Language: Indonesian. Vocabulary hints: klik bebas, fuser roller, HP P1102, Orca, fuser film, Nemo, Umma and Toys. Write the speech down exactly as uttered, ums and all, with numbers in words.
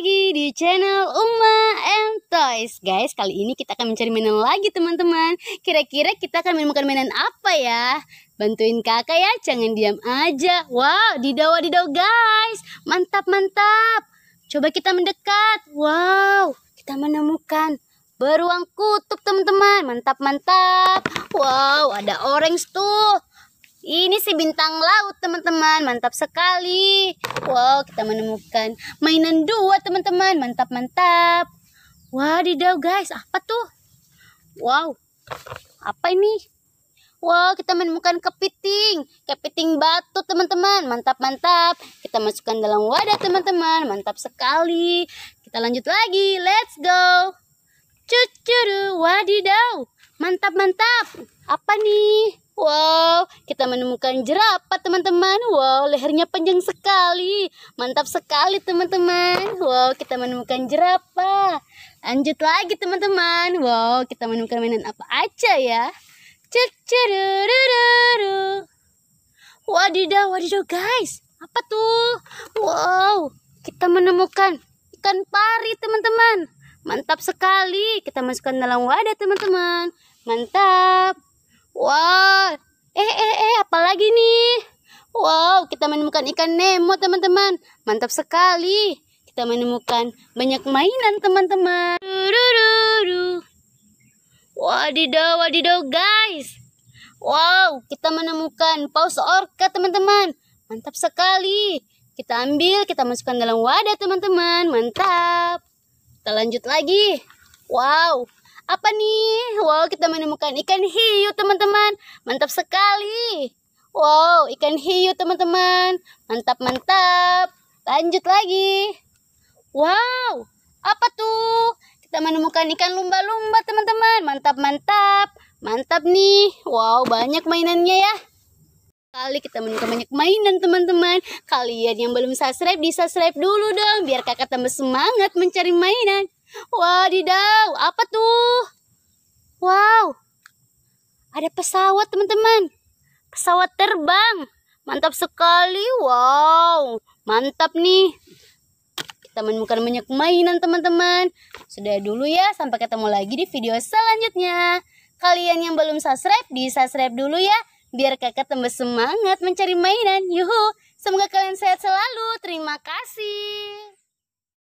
lagi di channel Umma and Toys. Guys, kali ini kita akan mencari mainan lagi teman-teman. Kira-kira kita akan menemukan mainan apa ya? Bantuin kakak ya, jangan diam aja. Wow, didau-didau guys. Mantap-mantap. Coba kita mendekat. Wow, kita menemukan beruang kutub teman-teman. Mantap-mantap. Wow, ada orange tuh. Ini sih bintang laut teman-teman, mantap sekali. Wow, kita menemukan mainan dua teman-teman, mantap-mantap. Wadidaw guys, apa tuh? Wow, apa ini? Wow, kita menemukan kepiting, kepiting batu teman-teman, mantap-mantap. Kita masukkan dalam wadah teman-teman, mantap sekali. Kita lanjut lagi, let's go. Cucuru, wadidaw, mantap-mantap. Apa nih? Wow, kita menemukan jerapah teman-teman. Wow, lehernya panjang sekali. Mantap sekali teman-teman. Wow, kita menemukan jerapah. Lanjut lagi teman-teman. Wow, kita menemukan mainan apa aja ya. Wadidaw, wadidaw guys. Apa tuh? Wow, kita menemukan ikan pari teman-teman. Mantap sekali. Kita masukkan dalam wadah teman-teman. Mantap. Wow, eh eh eh apalagi nih? Wow, kita menemukan ikan Nemo teman-teman, mantap sekali. Kita menemukan banyak mainan teman-teman. Wadidaw, wadidaw guys. Wow, kita menemukan paus orca teman-teman, mantap sekali. Kita ambil, kita masukkan dalam wadah teman-teman, mantap. Kita lanjut lagi. Wow. Apa nih? Wow, kita menemukan ikan hiu teman-teman, mantap sekali. Wow, ikan hiu teman-teman, mantap-mantap. Lanjut lagi. Wow, apa tuh? Kita menemukan ikan lumba-lumba teman-teman, mantap-mantap. Mantap nih. Wow, banyak mainannya ya. Kali kita menemukan banyak mainan teman-teman. Kalian yang belum subscribe, di subscribe dulu dong, biar kakak tambah semangat mencari mainan. Wadidaw, apa tuh? Wow, ada pesawat teman-teman. Pesawat terbang, mantap sekali. Wow, mantap nih. Kita menemukan banyak mainan teman-teman. Sudah dulu ya, sampai ketemu lagi di video selanjutnya. Kalian yang belum subscribe, di subscribe dulu ya, biar kakak tambah semangat mencari mainan. Yuhu, semoga kalian sehat selalu. Terima kasih.